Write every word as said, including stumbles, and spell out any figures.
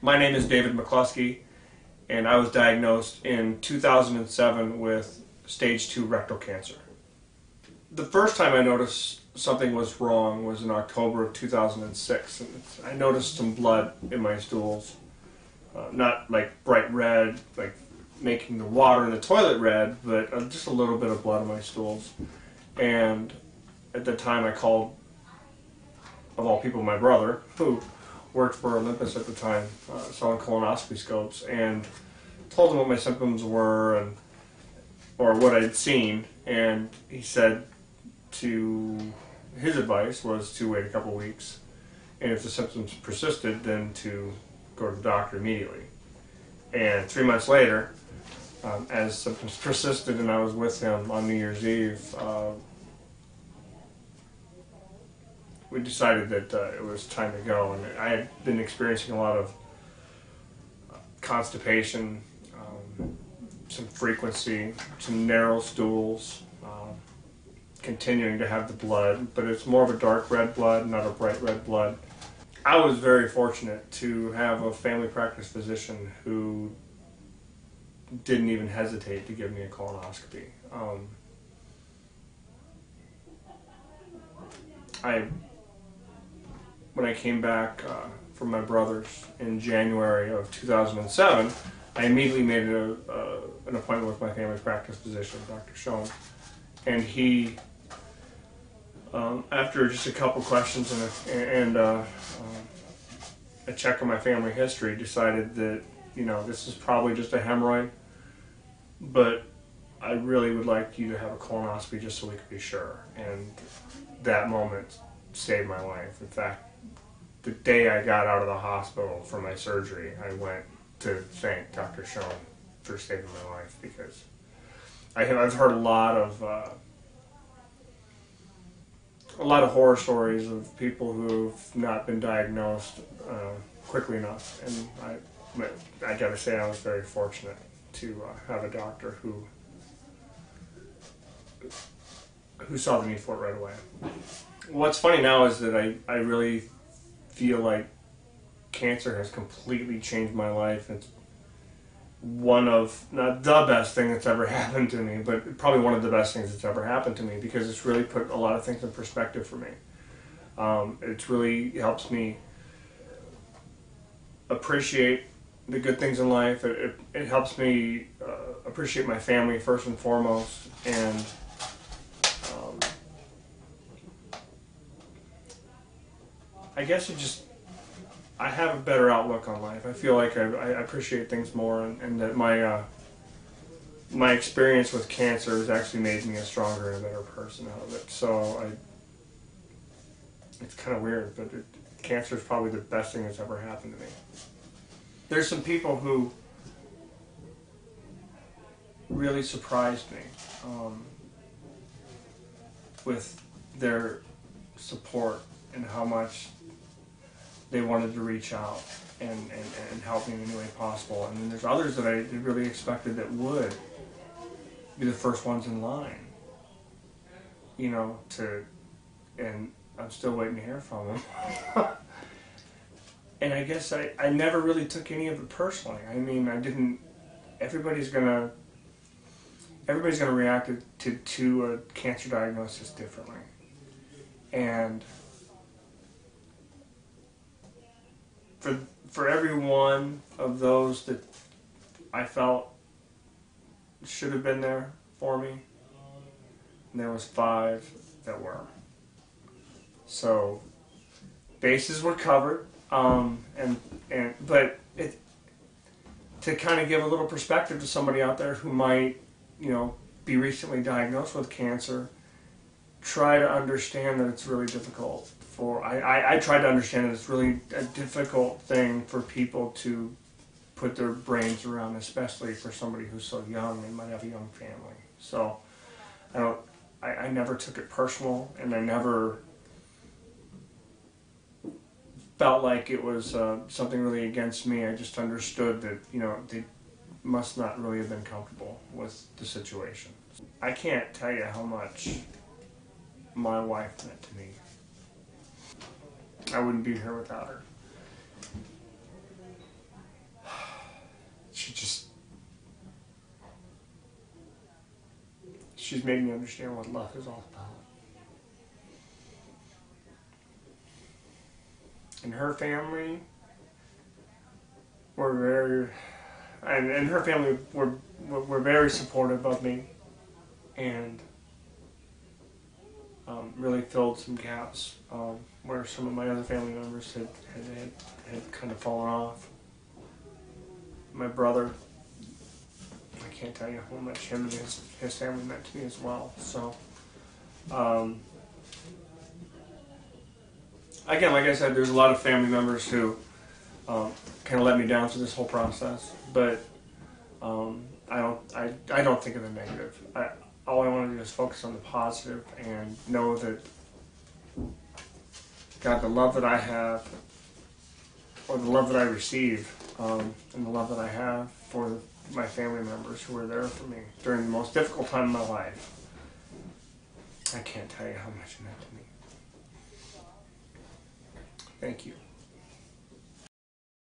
My name is David McCluskey, and I was diagnosed in two thousand seven with stage two rectal cancer. The first time I noticed something was wrong was in October of two thousand six. I noticed some blood in my stools, uh, not like bright red, like making the water in the toilet red, but just a little bit of blood in my stools. And at the time I called, of all people, my brother, who worked for Olympus at the time, uh, selling colonoscopy scopes, and told him what my symptoms were and or what I'd seen, and he said to his advice was to wait a couple weeks, and if the symptoms persisted, then to go to the doctor immediately. And three months later, um, as symptoms persisted and I was with him on New Year's Eve, uh, we decided that uh, it was time to go, and I had been experiencing a lot of constipation, um, some frequency, some narrow stools, um, continuing to have the blood, but it's more of a dark red blood, not a bright red blood. I was very fortunate to have a family practice physician who didn't even hesitate to give me a colonoscopy. Um, I When I came back uh, from my brother's in January of two thousand seven, I immediately made a, uh, an appointment with my family practice physician, Doctor Schoen, and he, um, after just a couple questions and a, and uh, uh, a check on my family history, decided that, you know, this is probably just a hemorrhoid, but I really would like you to have a colonoscopy just so we could be sure. And that moment saved my life. In fact, the day I got out of the hospital for my surgery, I went to thank Doctor Schoen for saving my life, because I have, I've heard a lot of uh, a lot of horror stories of people who've not been diagnosed uh, quickly enough, and I, I gotta say I was very fortunate to uh, have a doctor who who saw the need for it right away. What's funny now is that I, I really feel like cancer has completely changed my life. It's one of, not the best thing that's ever happened to me, but probably one of the best things that's ever happened to me, because it's really put a lot of things in perspective for me. Um, it really helps me appreciate the good things in life. It, it, it helps me uh, appreciate my family first and foremost, and um, I guess it just, I have a better outlook on life. I feel like I, I appreciate things more, and, and that my uh, my experience with cancer has actually made me a stronger and a better person out of it. So I, it's kind of weird, but it, cancer is probably the best thing that's ever happened to me. There's some people who really surprised me um, with their support and how much they wanted to reach out and, and, and help me in any way possible. And then there's others that I really expected that would be the first ones in line, you know, to, and I'm still waiting to hear from them. And I guess I, I never really took any of it personally. I mean, I didn't, everybody's gonna, everybody's gonna react to, to a cancer diagnosis differently. And For, for every one of those that I felt should have been there for me, and there was five that were. So bases were covered, um, and and but it to kind of give a little perspective to somebody out there who might, you know, be recently diagnosed with cancer. Try to understand that it's really difficult. For I, I, I try to understand that it's really a difficult thing for people to put their brains around, especially for somebody who's so young and might have a young family. So I don't. I, I never took it personal, and I never felt like it was uh, something really against me. I just understood that, you know, they must not really have been comfortable with the situation. I can't tell you how much my wife meant to me. I wouldn't be here without her. she just, she's made me understand what love is all about. In her family, we're very, and in her family, we're, we're very supportive of me, and um, really filled some gaps um, where some of my other family members had, had, had, had kind of fallen off. My brother, I can't tell you how much him and his, his family meant to me as well. So, um, again, like I said, there's a lot of family members who um, kind of let me down through this whole process, but um, I don't, I, I don't think of the negative. I, all I want to do is focus on the positive and know that, God, the love that I have, or the love that I receive, um, and the love that I have for my family members who were there for me during the most difficult time in my life, I can't tell you how much it meant to me. Thank you.